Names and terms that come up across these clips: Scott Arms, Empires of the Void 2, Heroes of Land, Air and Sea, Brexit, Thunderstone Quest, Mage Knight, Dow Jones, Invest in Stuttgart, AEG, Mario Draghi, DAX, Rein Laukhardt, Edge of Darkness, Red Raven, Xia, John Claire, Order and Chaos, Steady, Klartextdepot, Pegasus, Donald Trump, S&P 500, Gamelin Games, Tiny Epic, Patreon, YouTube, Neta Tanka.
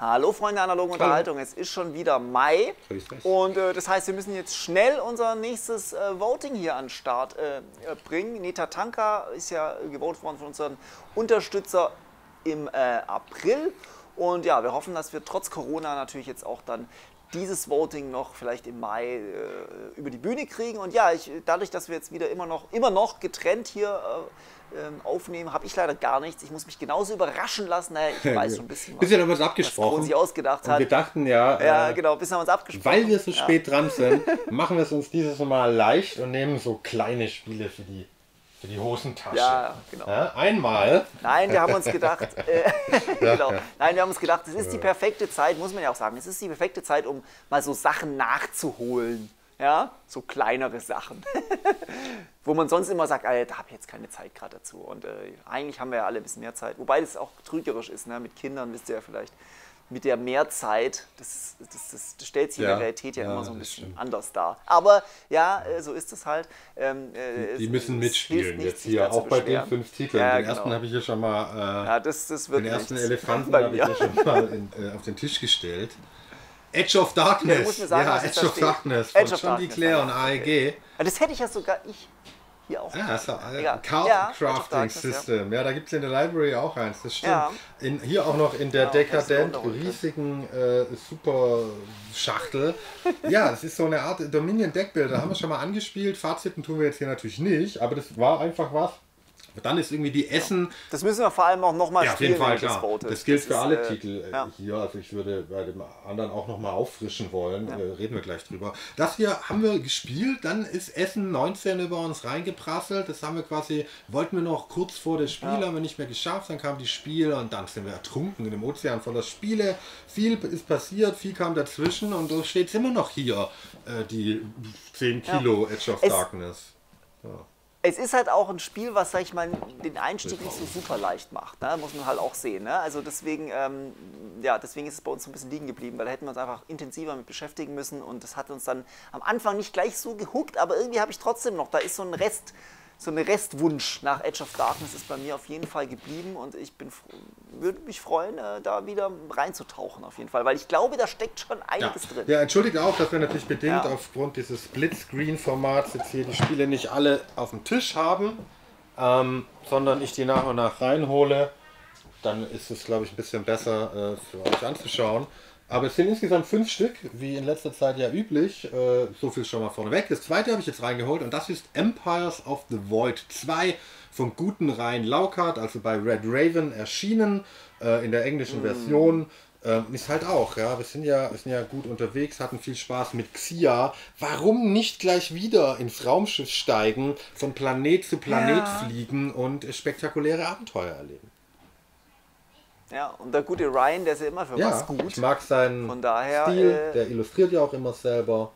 Hallo Freunde der analogen Unterhaltung, es ist schon wieder Mai und das heißt, wir müssen jetzt schnell unser nächstes Voting hier an den Start bringen. Neta Tanka ist ja gewotet worden von unseren Unterstützer im April und ja, wir hoffen, dass wir trotz Corona natürlich jetzt auch dann dieses Voting noch vielleicht im Mai über die Bühne kriegen. Und ja, dadurch, dass wir jetzt wieder immer noch getrennt hier aufnehmen, habe ich leider gar nichts. Ich muss mich genauso überraschen lassen. Naja, ich weiß schon ein bisschen, haben wir uns abgesprochen, was Kron sich ausgedacht hat. Und wir dachten ja, genau, bisschen haben wir uns abgesprochen. Weil wir so spät dran sind, machen wir es uns dieses Mal leicht und nehmen so kleine Spiele für die Hosentasche. Ja, genau. Ja, einmal. Nein, wir haben uns gedacht, genau. Nein, wir haben uns gedacht, es ist die perfekte Zeit, muss man ja auch sagen, es ist die perfekte Zeit, um mal so Sachen nachzuholen. Ja, so kleinere Sachen, wo man sonst immer sagt, da habe ich jetzt keine Zeit gerade dazu. Und eigentlich haben wir ja alle ein bisschen mehr Zeit, wobei das auch trügerisch ist, ne? Mit Kindern wisst ihr ja vielleicht, mit der Mehrzeit, das stellt sich in der Realität ja immer so ein bisschen anders dar. Aber ja, so ist es halt. Die müssen mitspielen nicht, jetzt hier, auch bei den 5 Titeln. Ja, den ersten habe ich hier schon mal, den ersten Elefanten habe ich hier schon mal auf den Tisch gestellt. Edge of Darkness. Ja, muss mir sagen, ja, Edge of Darkness von John Claire und AEG. Das hätte ich ja sogar hier auch. Ja, Card Crafting System. Ja, da gibt es in der Library auch eins, das stimmt. Ja. Hier auch noch in der dekadent riesigen Super-Schachtel. Ja, das ist so eine Art Dominion Deckbuilder. Haben wir schon mal angespielt. Faziten tun wir jetzt hier natürlich nicht, aber das war einfach was. Dann ist irgendwie die Essen... Ja. Das müssen wir vor allem auch nochmal spielen. Auf jeden Fall, klar. Das gilt für alle Titel hier. Also ich würde bei dem anderen auch nochmal auffrischen wollen. Ja. Reden wir gleich drüber. Das hier haben wir gespielt. Dann ist Essen 19 über uns reingeprasselt. Das haben wir quasi... Wollten wir noch kurz vor dem Spiel, haben wir nicht mehr geschafft. Dann kam die Spiel und dann sind wir ertrunken in dem Ozean voller Spiele. Viel ist passiert, viel kam dazwischen. Und so steht es immer noch hier. Die 10 Kilo Edge of Darkness. Ja. Es ist halt auch ein Spiel, was, sag ich mal, den Einstieg nicht so super leicht macht. Ne? Muss man halt auch sehen. Ne? Also deswegen, ja, deswegen ist es bei uns so ein bisschen liegen geblieben, weil da hätten wir uns einfach intensiver mit beschäftigen müssen und das hat uns dann am Anfang nicht gleich so gehuckt, aber irgendwie habe ich trotzdem noch, da ist so ein Rest, so ein Restwunsch nach Edge of Darkness ist bei mir auf jeden Fall geblieben und ich bin, würde mich freuen, da wieder reinzutauchen auf jeden Fall, weil ich glaube, da steckt schon einiges drin. Ja, entschuldigt auch, dass wir natürlich bedingt aufgrund dieses Split-Screen-Formats jetzt hier die Spiele nicht alle auf dem Tisch haben, sondern ich die nach und nach reinhole. Dann ist es, glaube ich, ein bisschen besser für euch anzuschauen. Aber es sind insgesamt 5 Stück, wie in letzter Zeit ja üblich. So viel schon mal vorneweg. Das zweite habe ich jetzt reingeholt und das ist Empires of the Void 2 vom guten Rein Laukhardt, also bei Red Raven erschienen, in der englischen Version. Ist halt auch, ja, wir sind ja gut unterwegs, hatten viel Spaß mit Xia. Warum nicht gleich wieder ins Raumschiff steigen, von Planet zu Planet fliegen und spektakuläre Abenteuer erleben? Ja, und der gute Ryan, der ist ja immer für was gut. Ich mag seinen Stil, der illustriert ja auch immer selber.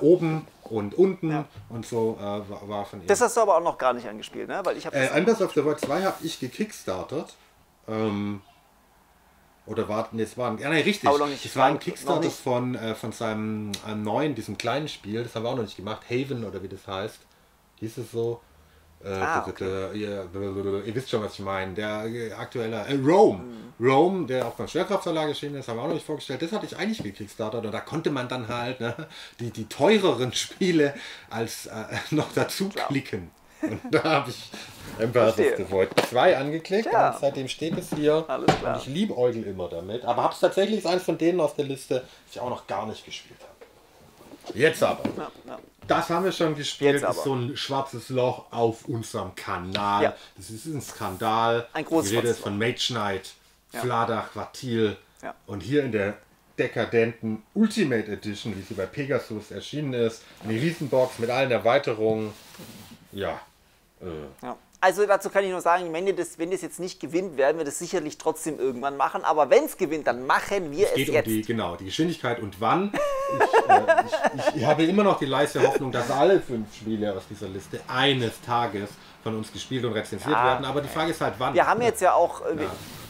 Oben und unten und so war von ihm. Das hast du aber auch noch gar nicht angespielt, ne? Weil ich Empires of the Void 2 habe ich gekickstartet. Oder war, nee, es war ein, nein, richtig, es war ein Kickstarter von seinem neuen, diesem kleinen Spiel, das haben wir auch noch nicht gemacht, Haven oder wie das heißt, hieß es so. Ihr wisst schon, was ich meine. Der aktuelle Rome. Rome, der auch beim Schwerkraftverlag erschienen ist, haben wir auch noch nicht vorgestellt. Das hatte ich eigentlich gekickstartet und da konnte man dann halt die teureren Spiele als noch dazu klicken. Und da habe ich Empires of the Void 2 angeklickt und seitdem steht es hier. Alles klar. Und ich liebäugel immer damit. Aber habe es tatsächlich eins von denen auf der Liste, die ich auch noch gar nicht gespielt habe. Jetzt aber. Das haben wir schon gespielt. Das ist so ein schwarzes Loch auf unserem Kanal. Ja. Das ist ein Skandal. Ein großes Loch. Wir reden von Mage Knight, Fladach, Vatil und hier in der dekadenten Ultimate Edition, wie sie bei Pegasus erschienen ist. Eine Riesenbox mit allen Erweiterungen. Ja. Also dazu kann ich nur sagen, wenn das jetzt nicht gewinnt, werden wir das sicherlich trotzdem irgendwann machen. Aber wenn es gewinnt, dann machen wir es jetzt. Genau, die Geschwindigkeit und wann. Ich habe immer noch die leise Hoffnung, dass alle 5 Spiele aus dieser Liste eines Tages von uns gespielt und rezensiert werden. Aber die Frage ist halt, wann. Wir haben jetzt ja auch...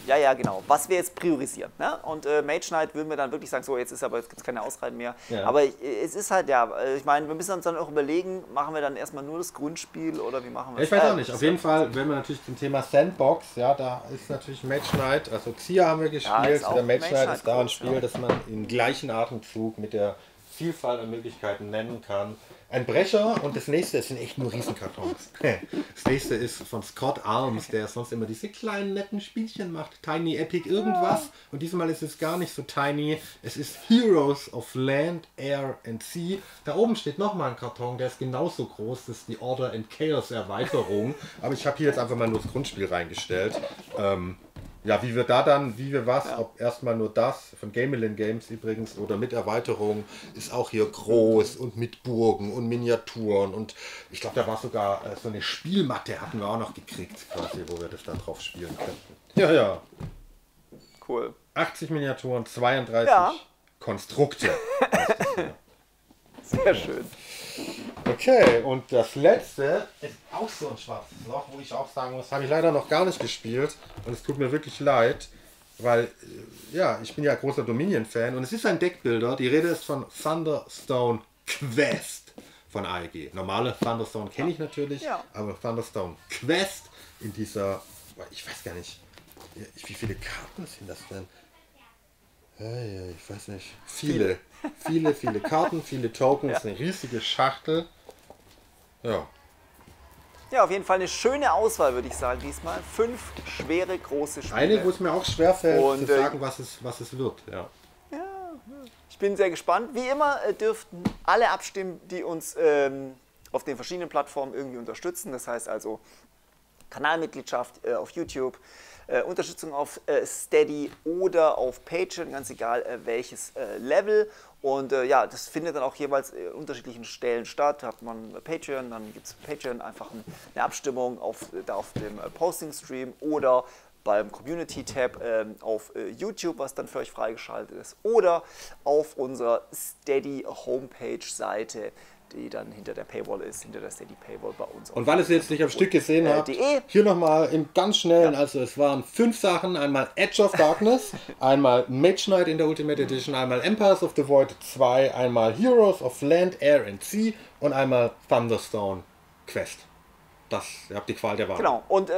Ja, ja, genau. Was wir jetzt priorisieren. Ne? Und Mage Knight würden wir dann wirklich sagen, so, jetzt ist aber, jetzt gibt es keine Ausreden mehr. Ja. Aber es ist halt, ja, ich meine, wir müssen uns dann auch überlegen, machen wir dann erstmal nur das Grundspiel oder wie machen wir das? Ich weiß auch nicht. Auf jeden Fall, wenn wir natürlich zum Thema Sandbox, ja, da ist natürlich Mage Knight, also Xia haben wir gespielt, ja, oder Mage Knight ist da ein Spiel, ja, das man im gleichen Atemzug mit der Vielfalt an Möglichkeiten nennen kann. Ein Brecher und das nächste sind echt nur Riesenkartons. Das nächste ist von Scott Arms, der sonst immer diese kleinen netten Spielchen macht. Tiny Epic irgendwas. Und diesmal ist es gar nicht so tiny. Es ist Heroes of Land, Air and Sea. Da oben steht nochmal ein Karton, der ist genauso groß. Das ist die Order and Chaos Erweiterung. Aber ich habe hier jetzt einfach mal nur das Grundspiel reingestellt. Ja, wie wir da dann, wie wir was, ja, ob erstmal nur das, von Gamelin Games übrigens, oder mit Erweiterung, ist auch hier groß und mit Burgen und Miniaturen und ich glaube, da war sogar so eine Spielmatte, hatten wir auch noch gekriegt, quasi, wo wir das dann drauf spielen könnten. Ja, ja. Cool. 80 Miniaturen, 32 ja, Konstrukte. Sehr schön. Okay, und das letzte ist auch so ein schwarzes Loch, wo ich auch sagen muss, habe ich leider noch gar nicht gespielt und es tut mir wirklich leid, weil, ja, ich bin ja großer Dominion-Fan und es ist ein Deckbilder, die Rede ist von Thunderstone Quest von AEG. Normale Thunderstone kenne ich natürlich, ja, aber Thunderstone Quest in dieser, ich weiß gar nicht, wie viele Karten sind das denn? Ich weiß nicht. Viele Karten, viele Tokens, ja, eine riesige Schachtel. Ja. Ja, auf jeden Fall eine schöne Auswahl, würde ich sagen, diesmal. 5 schwere, große Spiele. Eine, wo es mir auch schwerfällt, und, zu sagen, was es wird. Ja. Ja, ich bin sehr gespannt. Wie immer dürften alle abstimmen, die uns auf den verschiedenen Plattformen irgendwie unterstützen. Das heißt also Kanalmitgliedschaft auf YouTube, Unterstützung auf Steady oder auf Patreon, ganz egal welches Level. Und ja, das findet dann auch jeweils an unterschiedlichen Stellen statt. Hat man Patreon, dann gibt es Patreon einfach eine Abstimmung auf dem Posting-Stream oder beim Community-Tab auf YouTube, was dann für euch freigeschaltet ist. Oder auf unserer Steady-Homepage-Seite, die dann hinter der Paywall ist, hinter der Steady-Paywall bei uns. Und weil ihr es jetzt nicht am Stück gesehen habt, hier nochmal im ganz Schnellen, ja, also es waren 5 Sachen, einmal Edge of Darkness, einmal Mage Knight in der Ultimate Edition, einmal Empires of the Void 2, einmal Heroes of Land, Air and Sea und einmal Thunderstone Quest. Das, ihr habt die Qual der Wahl. Genau, und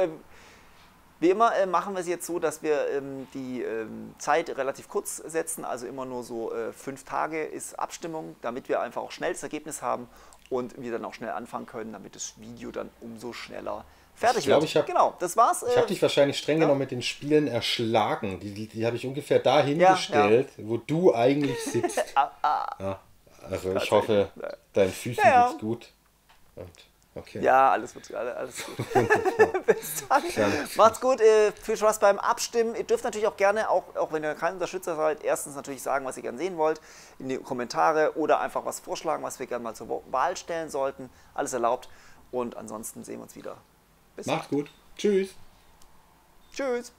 wie immer machen wir es jetzt so, dass wir die Zeit relativ kurz setzen, also immer nur so 5 Tage ist Abstimmung, damit wir einfach auch schnell das Ergebnis haben und wir dann auch schnell anfangen können, damit das Video dann umso schneller fertig wird. Ich glaub, genau, das war's. Ich habe dich wahrscheinlich streng genommen mit den Spielen erschlagen, die habe ich ungefähr dahin gestellt, ja, wo du eigentlich sitzt. Ja, also ich hoffe, deinen Füßen geht's gut. Und okay. Ja, alles gut. Bis dann. Macht's gut, viel Spaß beim Abstimmen. Ihr dürft natürlich auch gerne, auch wenn ihr kein Unterstützer seid, erstens natürlich sagen, was ihr gerne sehen wollt, in die Kommentare oder einfach was vorschlagen, was wir gerne mal zur Wahl stellen sollten. Alles erlaubt. Und ansonsten sehen wir uns wieder. Bis dann. Macht's gut. Tschüss. Tschüss.